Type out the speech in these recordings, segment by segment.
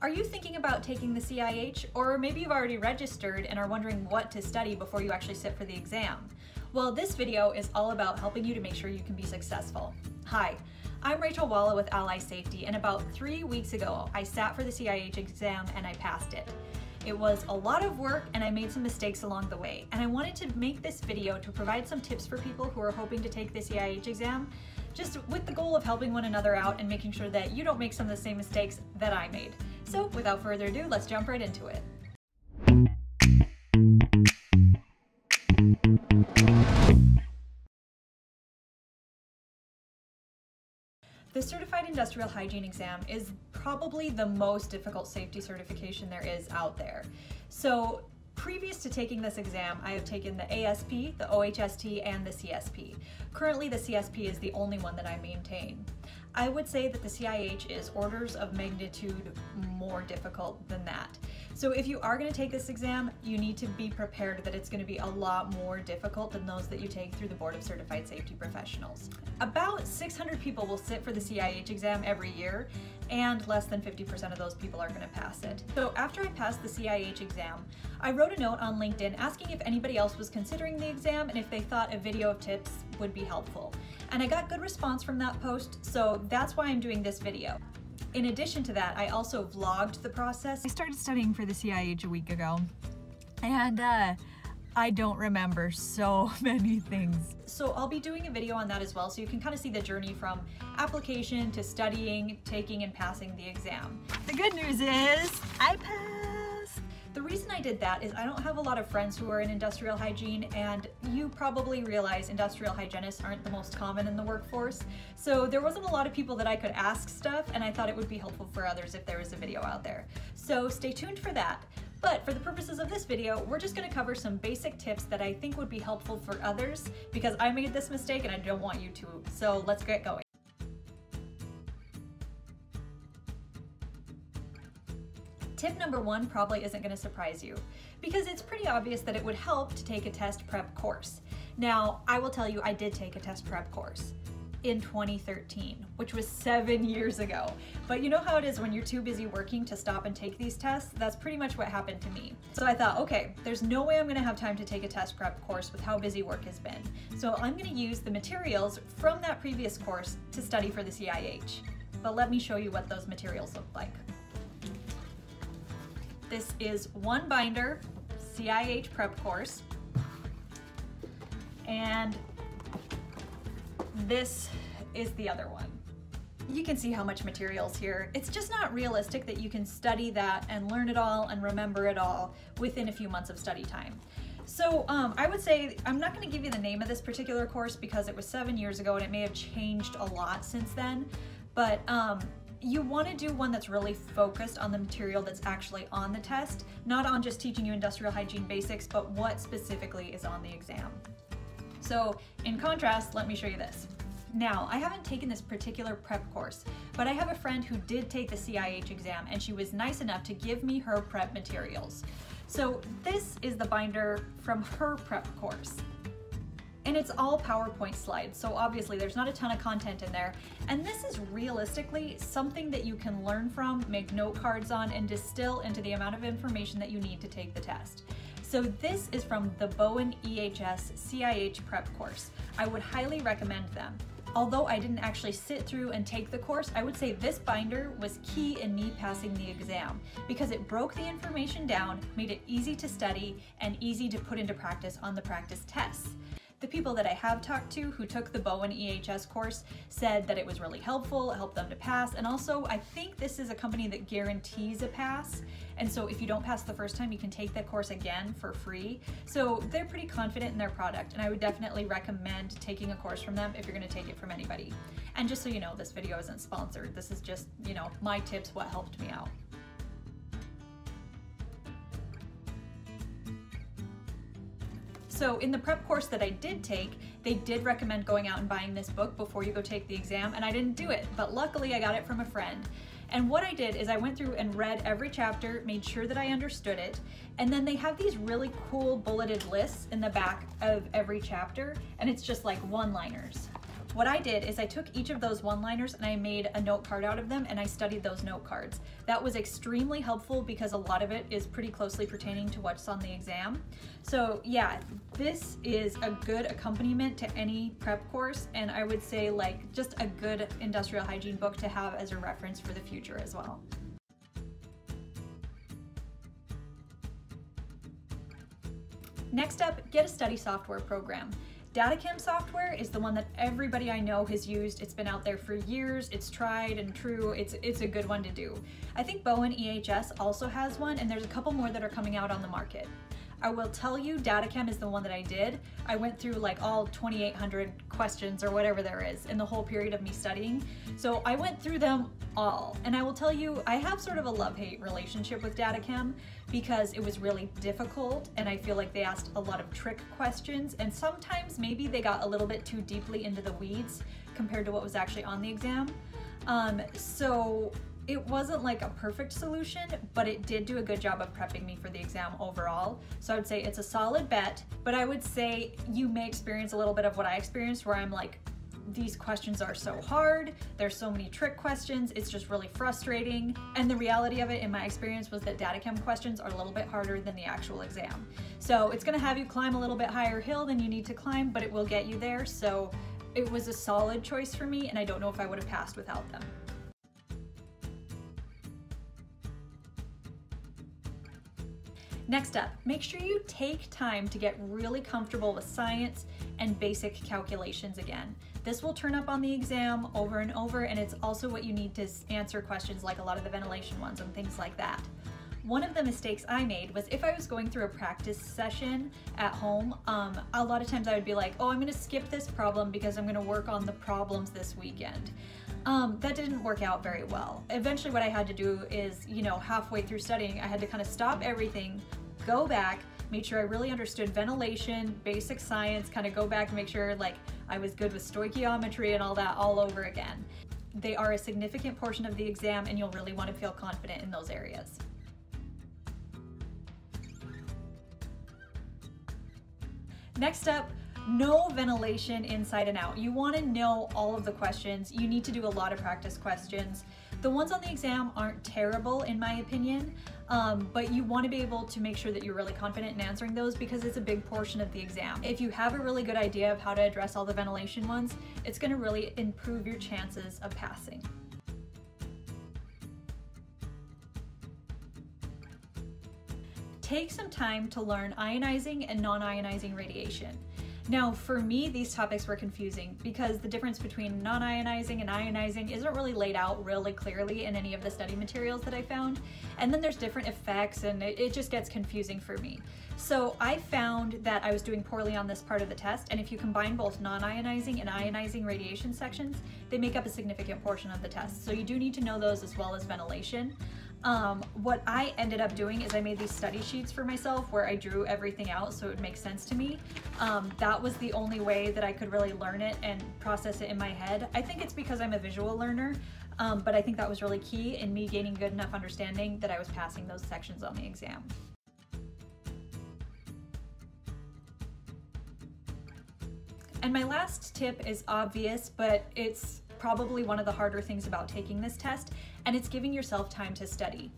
Are you thinking about taking the CIH, or maybe you've already registered and are wondering what to study before you actually sit for the exam? Well, this video is all about helping you to make sure you can be successful. Hi, I'm Rachel Walla with Ally Safety, and about 3 weeks ago, I sat for the CIH exam and I passed it. It was a lot of work and I made some mistakes along the way, and I wanted to make this video to provide some tips for people who are hoping to take the CIH exam, just with the goal of helping one another out and making sure that you don't make some of the same mistakes that I made. So without further ado, let's jump right into it. The Certified Industrial Hygiene Exam is probably the most difficult safety certification there is out there. So previous to taking this exam, I have taken the ASP, the OHST, and the CSP. Currently, the CSP is the only one that I maintain. I would say that the CIH is orders of magnitude more difficult than that. So if you are going to take this exam, you need to be prepared that it's going to be a lot more difficult than those that you take through the Board of Certified Safety Professionals. About 600 people will sit for the CIH exam every year, and less than 50% of those people are going to pass it. So after I passed the CIH exam, I wrote a note on LinkedIn asking if anybody else was considering the exam and if they thought a video of tips would be helpful. And I got good response from that post, so that's why I'm doing this video. In addition to that, I also vlogged the process. I started studying for the CIH a week ago, and I don't remember so many things. So I'll be doing a video on that as well, so you can kind of see the journey from application to studying, taking, and passing the exam. The good news is I passed! The reason I did that is I don't have a lot of friends who are in industrial hygiene, and you probably realize industrial hygienists aren't the most common in the workforce. So there wasn't a lot of people that I could ask stuff, and I thought it would be helpful for others if there was a video out there. So stay tuned for that. But for the purposes of this video, we're just going to cover some basic tips that I think would be helpful for others, because I made this mistake and I don't want you to. So let's get going. Tip number one probably isn't going to surprise you, because it's pretty obvious that it would help to take a test prep course. Now, I will tell you, I did take a test prep course in 2013, which was 7 years ago. But you know how it is when you're too busy working to stop and take these tests? That's pretty much what happened to me. So I thought, okay, there's no way I'm going to have time to take a test prep course with how busy work has been. So I'm going to use the materials from that previous course to study for the CIH. But let me show you what those materials look like. This is one binder, CIH prep course, and this is the other one. You can see how much material's here. It's just not realistic that you can study that and learn it all and remember it all within a few months of study time. So I would say, I'm not going to give you the name of this particular course because it was 7 years ago and it may have changed a lot since then, but you want to do one that's really focused on the material that's actually on the test, not on just teaching you industrial hygiene basics, but what specifically is on the exam. So in contrast, let me show you this. Now, I haven't taken this particular prep course, but I have a friend who did take the CIH exam, and she was nice enough to give me her prep materials. So this is the binder from her prep course. And it's all PowerPoint slides, so obviously there's not a ton of content in there. And this is realistically something that you can learn from, make note cards on, and distill into the amount of information that you need to take the test. So this is from the Bowen EHS CIH prep course. I would highly recommend them. Although I didn't actually sit through and take the course, I would say this binder was key in me passing the exam because it broke the information down, made it easy to study, and easy to put into practice on the practice tests. The people that I have talked to who took the Bowen EHS course said that it was really helpful, it helped them to pass, and also I think this is a company that guarantees a pass, and so if you don't pass the first time, you can take that course again for free. So they're pretty confident in their product, and I would definitely recommend taking a course from them if you're going to take it from anybody. And just so you know, this video isn't sponsored. This is just, you know, my tips, what helped me out. So in the prep course that I did take, they did recommend going out and buying this book before you go take the exam, and I didn't do it, but luckily I got it from a friend. And what I did is I went through and read every chapter, made sure that I understood it, and then they have these really cool bulleted lists in the back of every chapter, and it's just like one-liners. What I did is I took each of those one-liners and I made a note card out of them and I studied those note cards. That was extremely helpful because a lot of it is pretty closely pertaining to what's on the exam. So yeah, this is a good accompaniment to any prep course, and I would say like just a good industrial hygiene book to have as a reference for the future as well. Next up, get a study software program. DataChem software is the one that everybody I know has used. It's been out there for years, it's tried and true, it's a good one to do. I think Bowen EHS also has one, and there's a couple more that are coming out on the market. I will tell you, DataChem is the one that I did. I went through like all 2,800 questions or whatever there is in the whole period of me studying. So I went through them all. And I will tell you, I have sort of a love-hate relationship with DataChem because it was really difficult and I feel like they asked a lot of trick questions, and sometimes maybe they got a little bit too deeply into the weeds compared to what was actually on the exam. So it wasn't like a perfect solution, but it did do a good job of prepping me for the exam overall. So I would say it's a solid bet, but I would say you may experience a little bit of what I experienced where I'm like, these questions are so hard, there's so many trick questions, it's just really frustrating. And the reality of it in my experience was that DataChem questions are a little bit harder than the actual exam. So it's gonna have you climb a little bit higher hill than you need to climb, but it will get you there. So it was a solid choice for me, and I don't know if I would have passed without them. Next up, make sure you take time to get really comfortable with science and basic calculations again. This will turn up on the exam over and over, and it's also what you need to answer questions like a lot of the ventilation ones and things like that. One of the mistakes I made was if I was going through a practice session at home, a lot of times I would be like, oh, I'm gonna skip this problem because I'm gonna work on the problems this weekend. That didn't work out very well. Eventually what I had to do is, you know, halfway through studying, I had to kind of stop everything, go back, make sure I really understood ventilation, basic science, kind of go back and make sure like I was good with stoichiometry and all that all over again. They are a significant portion of the exam and you'll really want to feel confident in those areas. Next up, know ventilation inside and out. You want to know all of the questions. You need to do a lot of practice questions. The ones on the exam aren't terrible in my opinion, but you want to be able to make sure that you're really confident in answering those because it's a big portion of the exam. If you have a really good idea of how to address all the ventilation ones, it's going to really improve your chances of passing. Take some time to learn ionizing and non-ionizing radiation. Now, for me, these topics were confusing because the difference between non-ionizing and ionizing isn't really laid out really clearly in any of the study materials that I found. And then there's different effects and it just gets confusing for me. So I found that I was doing poorly on this part of the test, and if you combine both non-ionizing and ionizing radiation sections, they make up a significant portion of the test. So you do need to know those as well as ventilation. What I ended up doing is I made these study sheets for myself where I drew everything out so it would make sense to me. That was the only way that I could really learn it and process it in my head. I think it's because I'm a visual learner, but I think that was really key in me gaining good enough understanding that I was passing those sections on the exam. And my last tip is obvious, but it's probably one of the harder things about taking this test, and it's giving yourself time to study.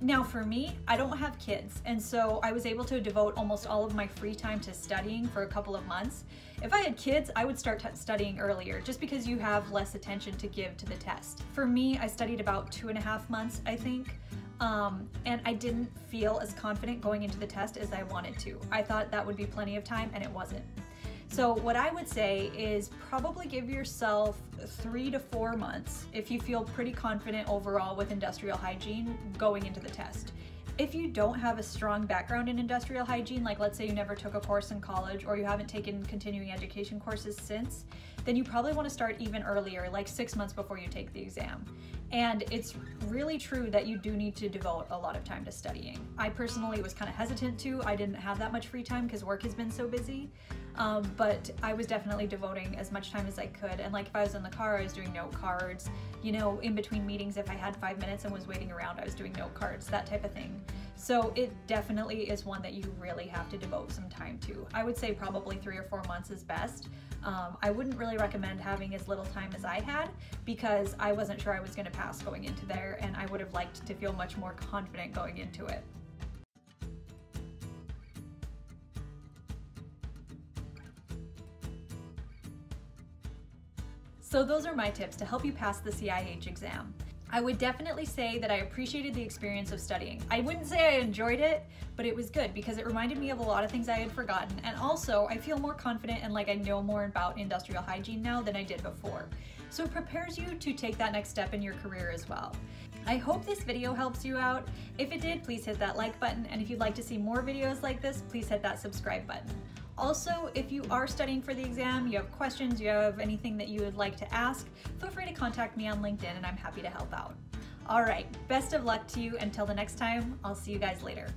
Now for me, I don't have kids, and so I was able to devote almost all of my free time to studying for a couple of months. If I had kids, I would start studying earlier just because you have less attention to give to the test. For me, I studied about 2.5 months, I think, and I didn't feel as confident going into the test as I wanted to. I thought that would be plenty of time, and it wasn't. So what I would say is probably give yourself 3 to 4 months if you feel pretty confident overall with industrial hygiene going into the test. If you don't have a strong background in industrial hygiene, like let's say you never took a course in college or you haven't taken continuing education courses since, then you probably want to start even earlier, like 6 months before you take the exam. And it's really true that you do need to devote a lot of time to studying. I personally was kind of hesitant to. I didn't have that much free time because work has been so busy, but I was definitely devoting as much time as I could. And like if I was in the car, I was doing note cards. You know, in between meetings, if I had 5 minutes and was waiting around, I was doing note cards, that type of thing. So it definitely is one that you really have to devote some time to. I would say probably 3 or 4 months is best. I wouldn't really recommend having as little time as I had, because I wasn't sure I was going to pass going into there, and I would have liked to feel much more confident going into it. So those are my tips to help you pass the CIH exam. I would definitely say that I appreciated the experience of studying. I wouldn't say I enjoyed it, but it was good because it reminded me of a lot of things I had forgotten. And also, I feel more confident and like I know more about industrial hygiene now than I did before. So it prepares you to take that next step in your career as well. I hope this video helps you out. If it did, please hit that like button. And if you'd like to see more videos like this, please hit that subscribe button. Also, if you are studying for the exam, you have questions, you have anything that you would like to ask, feel free to contact me on LinkedIn and I'm happy to help out. All right, best of luck to you. Until the next time, I'll see you guys later.